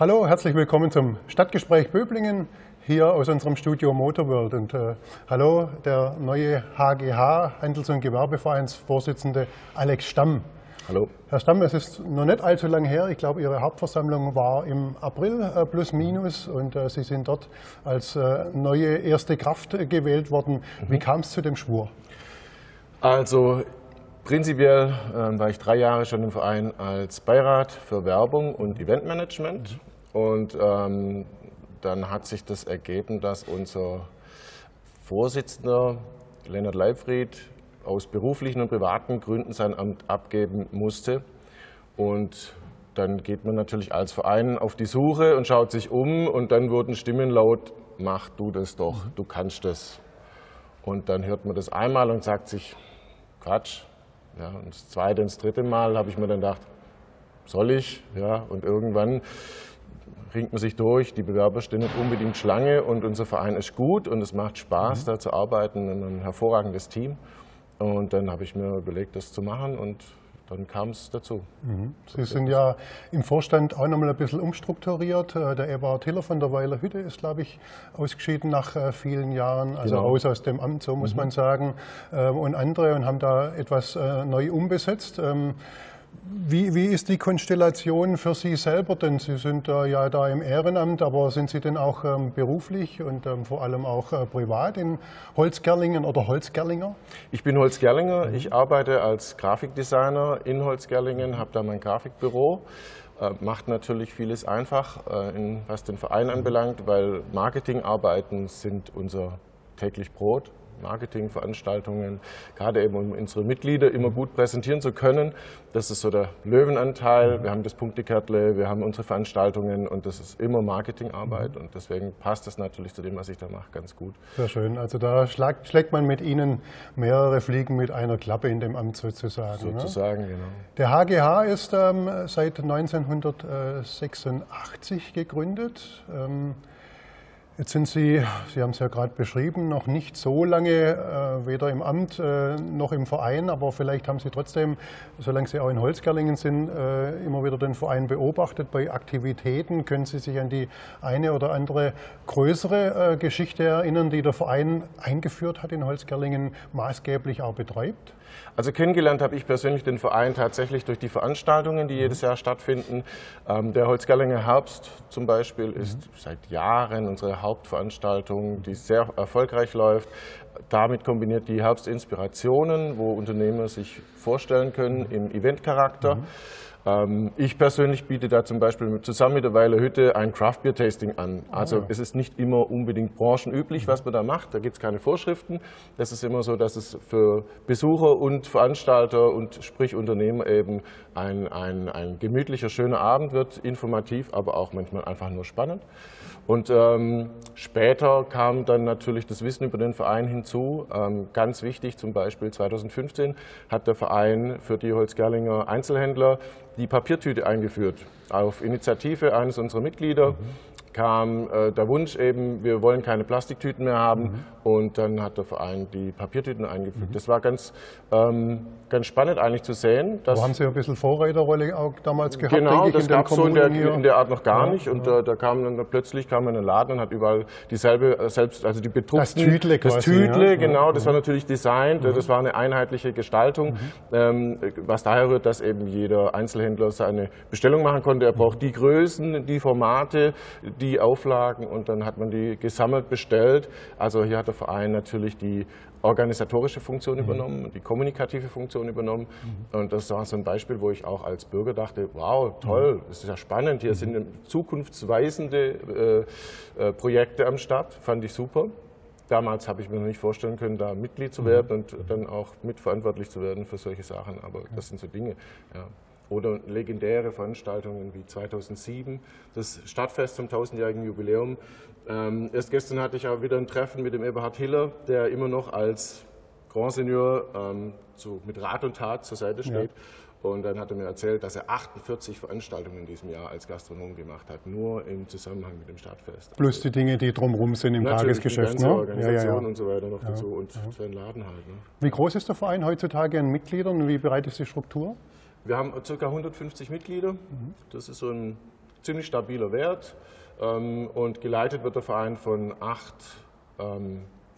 Hallo, herzlich willkommen zum Stadtgespräch Böblingen, hier aus unserem Studio Motorworld. Und hallo, der neue HGH, Handels- und Gewerbevereinsvorsitzende Alex Stamm. Hallo. Herr Stamm, es ist noch nicht allzu lange her. Ich glaube, Ihre Hauptversammlung war im April plus minus und Sie sind dort als neue erste Kraft gewählt worden. Wie kam es zu dem Schwur? Also prinzipiell war ich 3 Jahre schon im Verein als Beirat für Werbung und Eventmanagement. Und dann hat sich das ergeben, dass unser Vorsitzender Lennart Leibfried aus beruflichen und privaten Gründen sein Amt abgeben musste. Und dann geht man natürlich als Verein auf die Suche und schaut sich um. Und dann wurden Stimmen laut, mach du das doch, du kannst das. Und dann hört man das einmal und sagt sich, Quatsch. Ja, und das zweite und das dritte Mal habe ich mir dann gedacht, soll ich? Ja, und irgendwann ringt man sich durch, die Bewerber stehen nicht unbedingt Schlange und unser Verein ist gut und es macht Spaß, da zu arbeiten und ein hervorragendes Team. Und dann habe ich mir überlegt, das zu machen und dann kam es dazu. Sie sind ja im Vorstand auch noch mal ein bisschen umstrukturiert. Der Eberhard Hiller von der Weiler Hütte ist, glaube ich, ausgeschieden nach vielen Jahren, also genau, raus aus dem Amt, so muss man sagen, und andere und haben da etwas neu umbesetzt. Wie ist die Konstellation für Sie selber denn? Sie sind ja da im Ehrenamt, aber sind Sie denn auch beruflich und vor allem auch privat in Holzgerlingen oder Holzgerlinger? Ich bin Holzgerlinger. Ich arbeite als Grafikdesigner in Holzgerlingen, habe da mein Grafikbüro. Macht natürlich vieles einfach, was den Verein anbelangt, weil Marketingarbeiten sind unser täglich Brot. Marketingveranstaltungen, gerade eben um unsere Mitglieder immer gut präsentieren zu können. Das ist so der Löwenanteil, wir haben das Punktekärtle, wir haben unsere Veranstaltungen und das ist immer Marketingarbeit und deswegen passt das natürlich zu dem, was ich da mache, ganz gut. Sehr schön, also da schlägt man mit Ihnen mehrere Fliegen mit einer Klappe in dem Amt sozusagen. Sozusagen, ne? Genau. Der HGH ist seit 1986 gegründet. Jetzt sind Sie haben es ja gerade beschrieben, noch nicht so lange, weder im Amt noch im Verein, aber vielleicht haben Sie trotzdem, solange Sie auch in Holzgerlingen sind, immer wieder den Verein beobachtet bei Aktivitäten. Können Sie sich an die eine oder andere größere Geschichte erinnern, die der Verein eingeführt hat in Holzgerlingen, maßgeblich auch betreibt? Also kennengelernt habe ich persönlich den Verein tatsächlich durch die Veranstaltungen, die jedes Jahr stattfinden. Der Holzgerlinger Herbst zum Beispiel ist seit Jahren unsere Hauptveranstaltung, die sehr erfolgreich läuft. Damit kombiniert die Herbstinspirationen, wo Unternehmer sich vorstellen können im Eventcharakter. Ich persönlich biete da zum Beispiel zusammen mit der Weiler Hütte ein Craft Beer Tasting an. Also es ist nicht immer unbedingt branchenüblich, was man da macht. Da gibt es keine Vorschriften. Das ist immer so, dass es für Besucher und Veranstalter und sprich Unternehmer eben ein gemütlicher, schöner Abend wird, informativ, aber auch manchmal einfach nur spannend. Und später kam dann natürlich das Wissen über den Verein hinzu. Ganz wichtig zum Beispiel 2015 hat der Verein für die Holzgerlinger Einzelhändler die Papiertüte eingeführt. Auf Initiative eines unserer Mitglieder kam der Wunsch eben, wir wollen keine Plastiktüten mehr haben und dann hat der Verein die Papiertüten eingefügt. Das war ganz, ganz spannend eigentlich zu sehen. Da haben Sie ein bisschen Vorreiterrolle auch damals gehabt, genau, denke ich, das gab es so in der Art noch gar nicht und da kam dann plötzlich in den Laden und hat überall dieselbe, also die bedruckten, das Tütle, genau, das war natürlich designt, das war eine einheitliche Gestaltung, was daher rührt, dass eben jeder Einzelhändler seine Bestellung machen konnte. Er braucht die Größen, die Formate, die Auflagen und dann hat man die gesammelt bestellt. Also hier hat der Verein natürlich die organisatorische Funktion übernommen, die kommunikative Funktion übernommen und das war so ein Beispiel, wo ich auch als Bürger dachte, wow, toll, das ist ja spannend, hier sind zukunftsweisende Projekte am Start, fand ich super. Damals habe ich mir noch nicht vorstellen können, da Mitglied zu werden und dann auch mitverantwortlich zu werden für solche Sachen, aber das sind so Dinge, ja. Oder legendäre Veranstaltungen wie 2007, das Stadtfest zum 1000-jährigen Jubiläum. Erst gestern hatte ich auch wieder ein Treffen mit dem Eberhard Hiller, der immer noch als Grand Senior mit Rat und Tat zur Seite steht. Ja. Und dann hat er mir erzählt, dass er 48 Veranstaltungen in diesem Jahr als Gastronom gemacht hat, nur im Zusammenhang mit dem Stadtfest. Plus also die Dinge, die drumherum sind im Tagesgeschäft. Die ganze Organisation und so weiter noch dazu und seinen Laden halt. Ne? Wie groß ist der Verein heutzutage an Mitgliedern und wie breit ist die Struktur? Wir haben ca. 150 Mitglieder, das ist so ein ziemlich stabiler Wert und geleitet wird der Verein von 8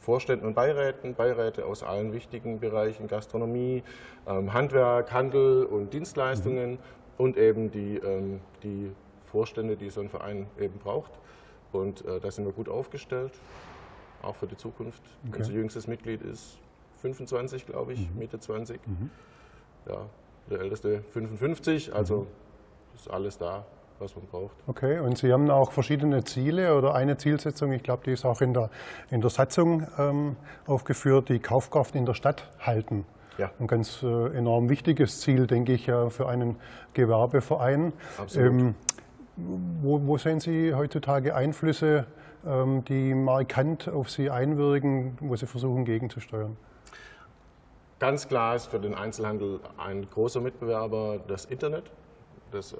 Vorständen und Beiräten, Beiräte aus allen wichtigen Bereichen, Gastronomie, Handwerk, Handel und Dienstleistungen und eben die Vorstände, die so ein Verein eben braucht. Und da sind wir gut aufgestellt, auch für die Zukunft. Okay. Unser jüngstes Mitglied ist 25, glaube ich, Mitte 20. Ja, der älteste 55, also ist alles da, was man braucht. Okay, und Sie haben auch verschiedene Ziele oder eine Zielsetzung, ich glaube, die ist auch in der Satzung aufgeführt, die Kaufkraft in der Stadt halten. Ja. Ein ganz enorm wichtiges Ziel, denke ich, für einen Gewerbeverein. Absolut. Wo sehen Sie heutzutage Einflüsse, die markant auf Sie einwirken, wo Sie versuchen, gegenzusteuern? Ganz klar ist für den Einzelhandel ein großer Mitbewerber das Internet. Das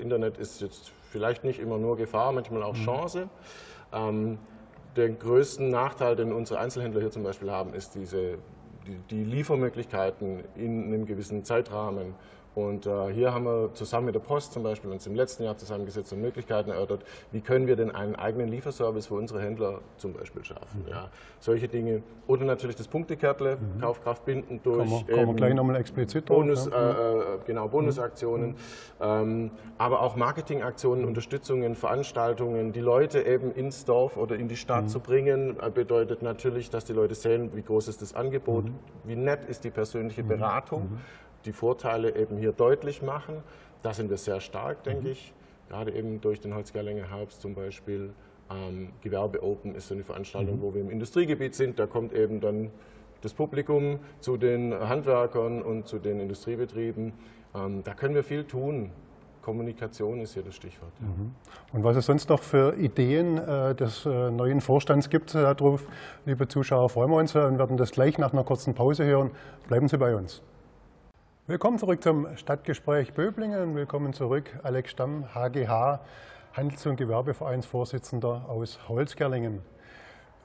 Internet ist jetzt vielleicht nicht immer nur Gefahr, manchmal auch Chance. Den größten Nachteil, den unsere Einzelhändler hier zum Beispiel haben, ist die Liefermöglichkeiten in einem gewissen Zeitrahmen. Und hier haben wir zusammen mit der Post zum Beispiel uns im letzten Jahr zusammengesetzt und Möglichkeiten erörtert, wie können wir denn einen eigenen Lieferservice für unsere Händler zum Beispiel schaffen. Ja, solche Dinge. Oder natürlich das Punktekärtle, Kaufkraft binden durch kommen wir gleich nochmal explizit Bonus, genau, Bonusaktionen, aber auch Marketingaktionen, Unterstützungen, Veranstaltungen, die Leute eben ins Dorf oder in die Stadt zu bringen, bedeutet natürlich, dass die Leute sehen, wie groß ist das Angebot, wie nett ist die persönliche Beratung. Die Vorteile eben hier deutlich machen. Da sind wir sehr stark, denke ich, gerade eben durch den Holzgerlinger Herbst zum Beispiel. Gewerbe Open ist so eine Veranstaltung, wo wir im Industriegebiet sind. Da kommt eben dann das Publikum zu den Handwerkern und zu den Industriebetrieben. Da können wir viel tun. Kommunikation ist hier das Stichwort. Ja. Und was es sonst noch für Ideen des neuen Vorstands gibt, darauf, liebe Zuschauer, freuen wir uns und werden das gleich nach einer kurzen Pause hören. Bleiben Sie bei uns. Willkommen zurück zum Stadtgespräch Böblingen. Willkommen zurück, Alex Stamm, HGH, Handels- und Gewerbevereinsvorsitzender aus Holzgerlingen.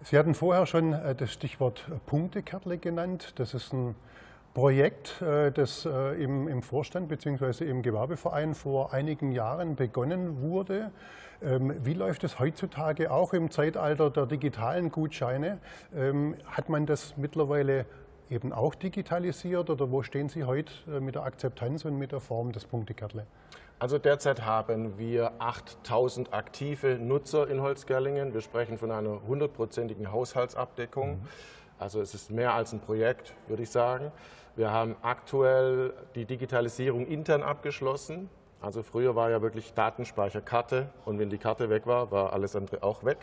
Sie hatten vorher schon das Stichwort Punktekärtle genannt. Das ist ein Projekt, das im Vorstand bzw. im Gewerbeverein vor einigen Jahren begonnen wurde. Wie läuft es heutzutage auch im Zeitalter der digitalen Gutscheine? Hat man das mittlerweile eben auch digitalisiert oder wo stehen Sie heute mit der Akzeptanz und mit der Form des Punktekärtle? Also derzeit haben wir 8.000 aktive Nutzer in Holzgerlingen. Wir sprechen von einer 100-prozentigen Haushaltsabdeckung. Also es ist mehr als ein Projekt, würde ich sagen. Wir haben aktuell die Digitalisierung intern abgeschlossen. Also früher war ja wirklich Datenspeicher, Karte und wenn die Karte weg war, war alles andere auch weg.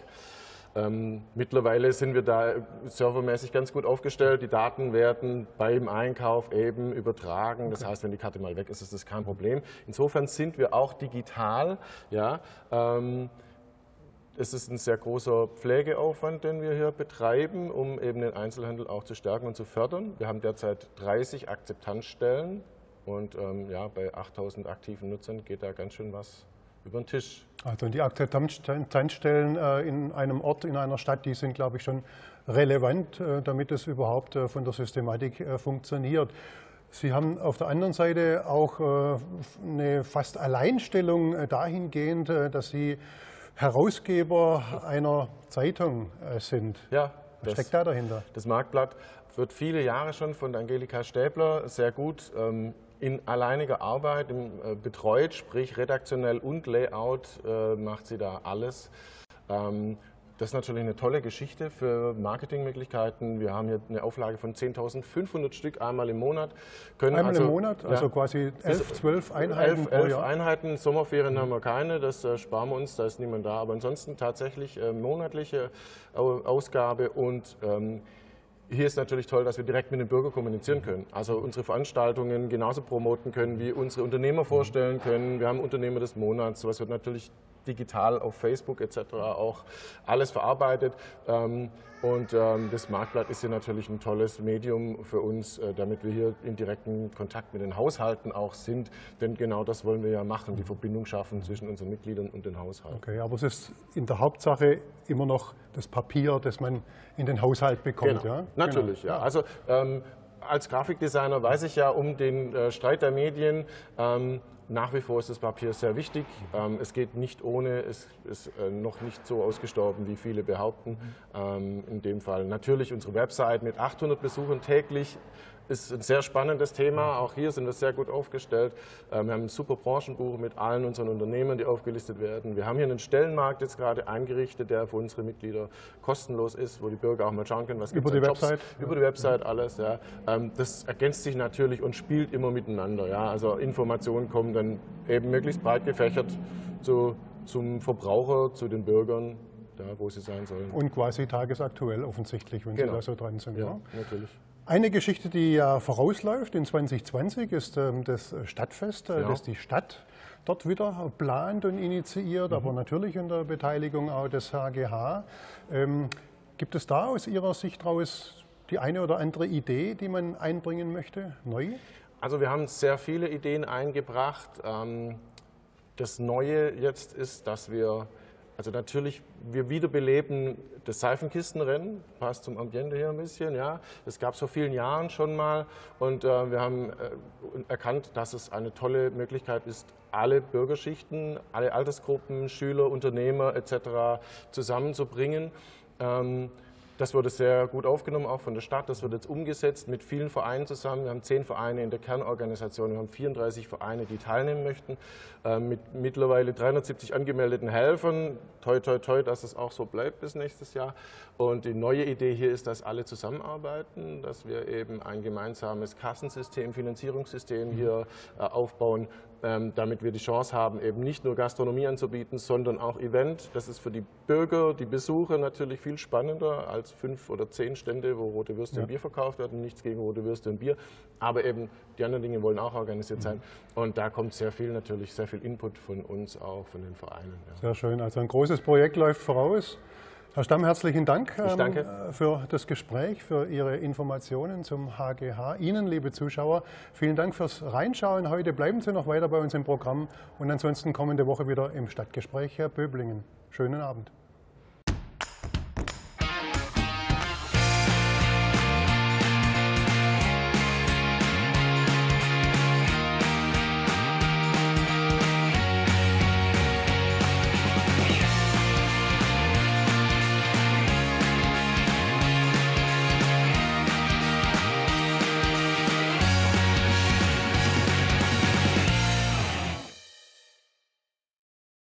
Mittlerweile sind wir da servermäßig ganz gut aufgestellt. Die Daten werden beim Einkauf eben übertragen. Das heißt, wenn die Karte mal weg ist, ist das kein Problem. Insofern sind wir auch digital. Ja, es ist ein sehr großer Pflegeaufwand, den wir hier betreiben, um eben den Einzelhandel auch zu stärken und zu fördern. Wir haben derzeit 30 Akzeptanzstellen und ja, bei 8.000 aktiven Nutzern geht da ganz schön was über den Tisch. Also die Akzeptanzstellen in einem Ort, in einer Stadt, die sind, glaube ich, schon relevant, damit es überhaupt von der Systematik funktioniert. Sie haben auf der anderen Seite auch eine fast Alleinstellung dahingehend, dass Sie Herausgeber einer Zeitung sind. Ja. Was steckt da dahinter? Das Marktblatt wird viele Jahre schon von Angelika Stäbler sehr gut in alleiniger Arbeit betreut, sprich redaktionell und Layout macht sie da alles. Das ist natürlich eine tolle Geschichte für Marketingmöglichkeiten. Wir haben hier eine Auflage von 10.500 Stück einmal im Monat. Einmal im Monat, also quasi 11, 12 Einheiten pro Jahr. 11 Einheiten, Sommerferien haben wir keine, das sparen wir uns, da ist niemand da. Aber ansonsten tatsächlich monatliche Ausgabe und hier ist natürlich toll, dass wir direkt mit dem Bürger kommunizieren können. Also unsere Veranstaltungen genauso promoten können, wie unsere Unternehmer vorstellen können. Wir haben Unternehmer des Monats, sowas wird natürlich digital auf Facebook etc. auch alles verarbeitet. Und das Marktblatt ist hier natürlich ein tolles Medium für uns, damit wir hier in direkten Kontakt mit den Haushalten auch sind. Denn genau das wollen wir ja machen, die Verbindung schaffen zwischen unseren Mitgliedern und den Haushalten. Okay, aber es ist in der Hauptsache immer noch das Papier, das man in den Haushalt bekommt. Genau. Ja? Natürlich, genau. Ja. Also als Grafikdesigner weiß ich ja um den Streit der Medien Nach wie vor ist das Papier sehr wichtig. Es geht nicht ohne, es ist noch nicht so ausgestorben, wie viele behaupten. In dem Fall natürlich unsere Website mit 800 Besuchern täglich ist ein sehr spannendes Thema. Auch hier sind wir sehr gut aufgestellt. Wir haben ein super Branchenbuch mit allen unseren Unternehmen, die aufgelistet werden. Wir haben hier einen Stellenmarkt jetzt gerade eingerichtet, der für unsere Mitglieder kostenlos ist, wo die Bürger auch mal schauen können, was gibt's an Jobs. Über die Website alles. Ja. Das ergänzt sich natürlich und spielt immer miteinander. Ja. Also Informationen kommen dann eben möglichst breit gefächert zum Verbraucher, zu den Bürgern, da wo sie sein sollen. Und quasi tagesaktuell offensichtlich, wenn Sie da so dran sind. Ja, natürlich. Eine Geschichte, die ja vorausläuft in 2020, ist das Stadtfest, das die Stadt dort wieder plant und initiiert, aber natürlich unter Beteiligung auch des HGH. Gibt es da aus Ihrer Sicht raus die eine oder andere Idee, die man einbringen möchte, neu? Also wir haben sehr viele Ideen eingebracht. Das Neue jetzt ist, dass wir wiederbeleben das Seifenkistenrennen, passt zum Ambiente hier ein bisschen. Ja. Das gab es vor vielen Jahren schon mal und wir haben erkannt, dass es eine tolle Möglichkeit ist, alle Bürgerschichten, alle Altersgruppen, Schüler, Unternehmer etc. zusammenzubringen. Das wurde sehr gut aufgenommen, auch von der Stadt. Das wird jetzt umgesetzt mit vielen Vereinen zusammen. Wir haben 10 Vereine in der Kernorganisation, wir haben 34 Vereine, die teilnehmen möchten, mit mittlerweile 370 angemeldeten Helfern. Toi, toi, toi, dass es auch so bleibt bis nächstes Jahr. Und die neue Idee hier ist, dass alle zusammenarbeiten, dass wir eben ein gemeinsames Kassensystem, Finanzierungssystem hier aufbauen, damit wir die Chance haben, eben nicht nur Gastronomie anzubieten, sondern auch Event. Das ist für die Bürger, die Besucher natürlich viel spannender als 5 oder 10 Stände, wo rote Würste und Bier verkauft werden. Nichts gegen rote Würste und Bier, aber eben die anderen Dinge wollen auch organisiert sein. Und da kommt sehr viel natürlich, sehr viel Input von uns auch, von den Vereinen. Ja. Sehr schön, also ein großes Projekt läuft voraus. Herr Stamm, herzlichen Dank für das Gespräch, für Ihre Informationen zum HGH. Ihnen, liebe Zuschauer, vielen Dank fürs Reinschauen. Heute bleiben Sie noch weiter bei uns im Programm und ansonsten kommende Woche wieder im Stadtgespräch Böblingen. Schönen Abend.